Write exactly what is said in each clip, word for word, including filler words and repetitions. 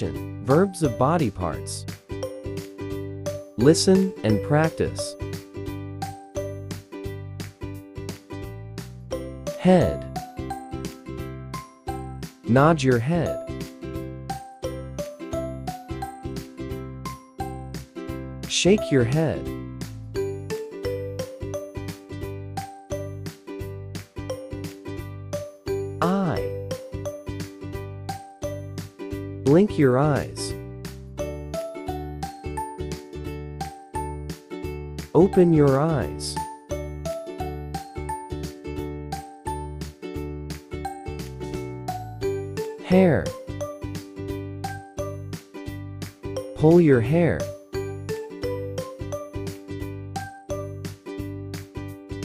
Definition: verbs of body parts. Listen and practice. Head. Nod your head. Shake your head. Eye. Blink your eyes. Open your eyes. Hair. Pull your hair.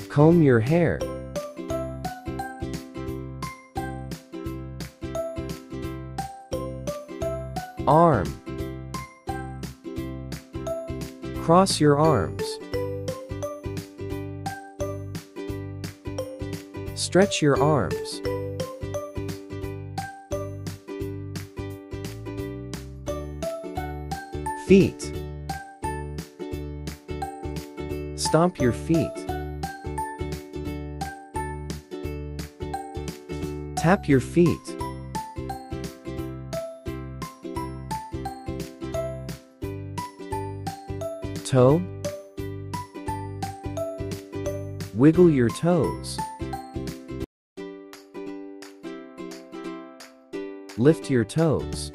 Comb your hair. Arm. Cross your arms. Stretch your arms. Feet. Stomp your feet. Tap your feet. Toe. Wiggle your toes. Lift your toes.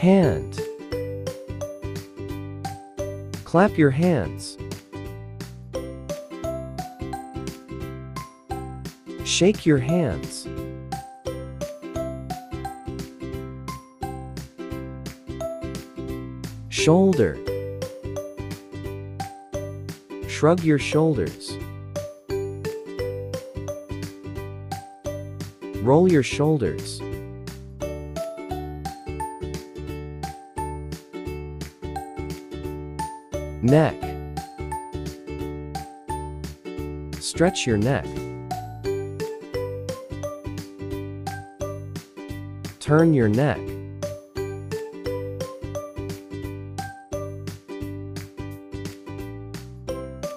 Hand. Clap your hands. Shake your hands. Shoulder. Shrug your shoulders. Roll your shoulders. Neck. Stretch your neck. Turn your neck.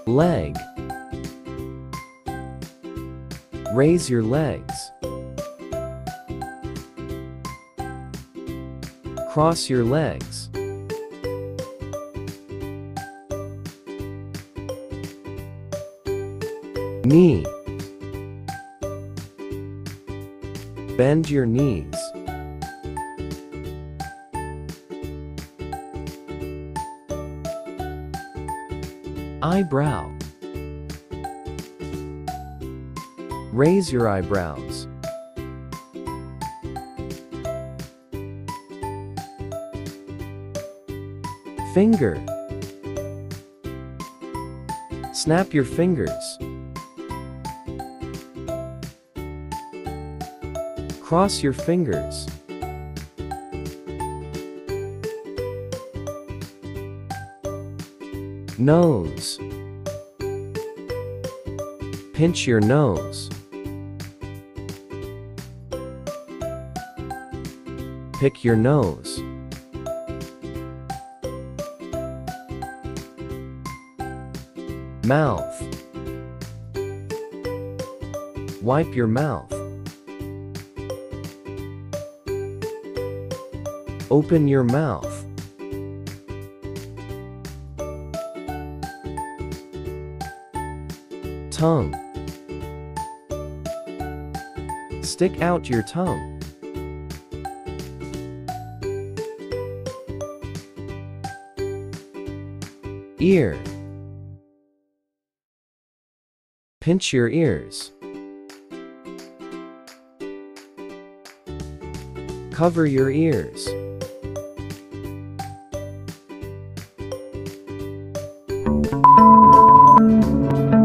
Leg. Raise your legs. Cross your legs. Knee. Bend your knees. Eyebrow. Raise your eyebrows. Finger. Snap your fingers. Cross your fingers. Nose. Pinch your nose. Pick your nose. Mouth. Wipe your mouth. Open your mouth. Tongue. Stick out your tongue. Ear. Pinch your ears. Cover your ears. Thank you.